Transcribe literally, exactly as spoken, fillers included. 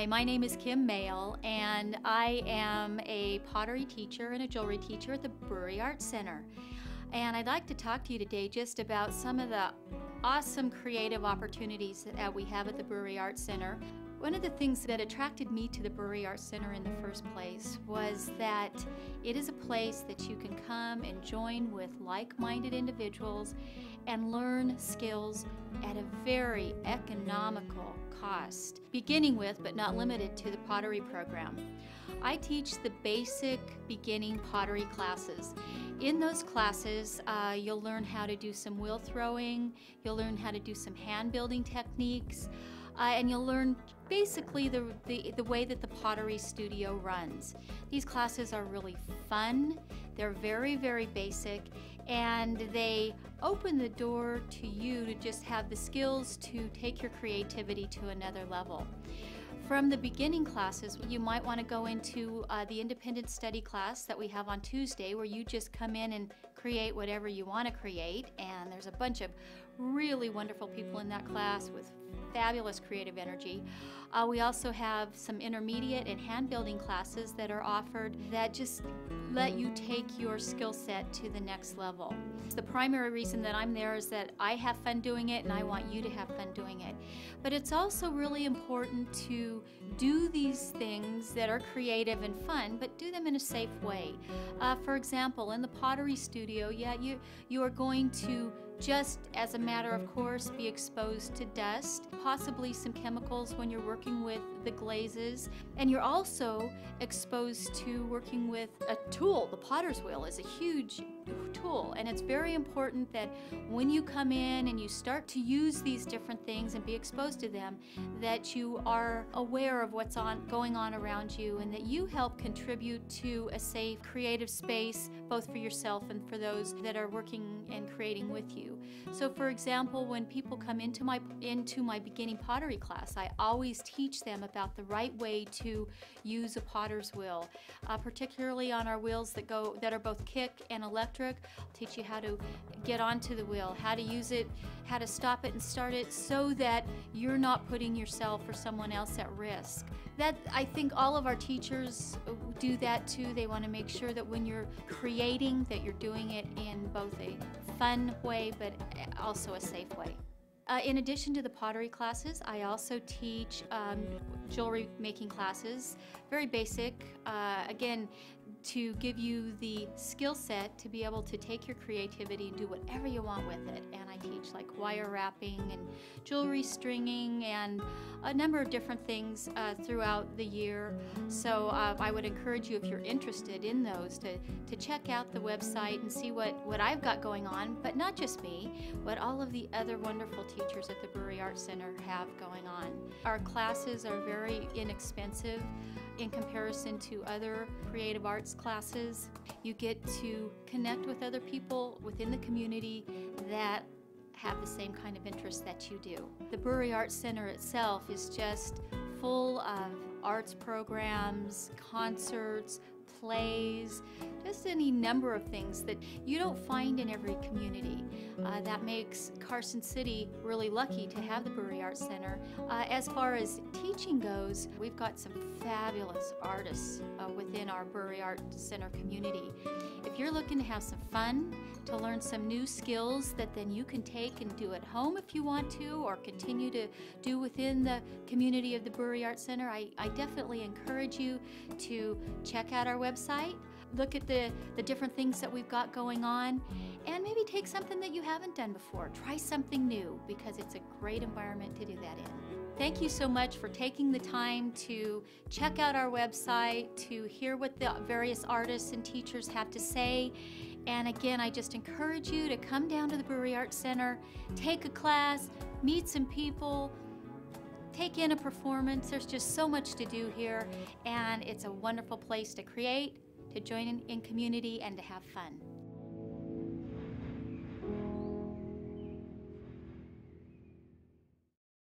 Hi, my name is Kim Mayle, and I am a pottery teacher and a jewelry teacher at the Brewery Arts Center. And I'd like to talk to you today just about some of the awesome creative opportunities that we have at the Brewery Arts Center. One of the things that attracted me to the Brewery Arts Center in the first place was that it is a place that you can come and join with like-minded individuals and learn skills at a very economical cost, beginning with but not limited to the pottery program. I teach the basic beginning pottery classes. In those classes, uh, you'll learn how to do some wheel throwing, you'll learn how to do some hand building techniques, uh, and you'll learn basically the, the, the way that the pottery studio runs. These classes are really fun, they're very, very basic, and they open the door to you to just have the skills to take your creativity to another level. From the beginning classes, you might want to go into uh, the independent study class that we have on Tuesday, where you just come in and create whatever you want to create, and there's a bunch of really wonderful people in that class with fabulous creative energy. Uh, we also have some intermediate and hand building classes that are offered that just let you take your skill set to the next level. The primary reason that I'm there is that I have fun doing it and I want you to have fun doing it. But it's also really important to do these things that are creative and fun, but do them in a safe way. Uh, for example, in the pottery studio, yeah, you, you are going to just as a matter of course be exposed to dust, possibly some chemicals when you're working with the glazes, and you're also exposed to working with a tool. The potter's wheel is a huge tool, and it's very important that when you come in and you start to use these different things and be exposed to them, that you are aware of what's on going on around you, and that you help contribute to a safe creative space, both for yourself and for those that are working and creating with you. So for example, when people come into my into my beginning pottery class, I always teach them about the right way to use a potter's wheel, uh, particularly on our wheels that go that are both kick and electric. I'll teach you how to get onto the wheel, how to use it, how to stop it and start it, so that you're not putting yourself or someone else at risk. That I think all of our teachers do that too. They want to make sure that when you're creating, that you're doing it in both a fun way but also a safe way. Uh, in addition to the pottery classes, I also teach um, jewelry making classes, very basic, uh, again, to give you the skill set to be able to take your creativity and do whatever you want with it. And I teach like wire wrapping and jewelry stringing and a number of different things uh, throughout the year. So uh, I would encourage you, if you're interested in those, to, to check out the website and see what, what I've got going on, but not just me, but all of the other wonderful teachers at the Brewery Arts Center have going on. Our classes are very inexpensive in comparison to other creative arts classes. You get to connect with other people within the community that have the same kind of interests that you do. The Brewery Arts Center itself is just full of arts programs, concerts, plays, just any number of things that you don't find in every community. Uh, that makes Carson City really lucky to have the Brewery Arts Center. Uh, as far as teaching goes, we've got some fabulous artists uh, within our Brewery Arts Center community. If you're looking to have some fun, to learn some new skills that then you can take and do at home if you want to, or continue to do within the community of the Brewery Arts Center, I, I definitely encourage you to check out our website, look at the, the different things that we've got going on, and maybe take something that you haven't done before. Try something new, because it's a great environment to do that in. Thank you so much for taking the time to check out our website, to hear what the various artists and teachers have to say. And again, I just encourage you to come down to the Brewery Arts Center, take a class, meet some people, take in a performance. There's just so much to do here, and it's a wonderful place to create, to join in, in community, and to have fun.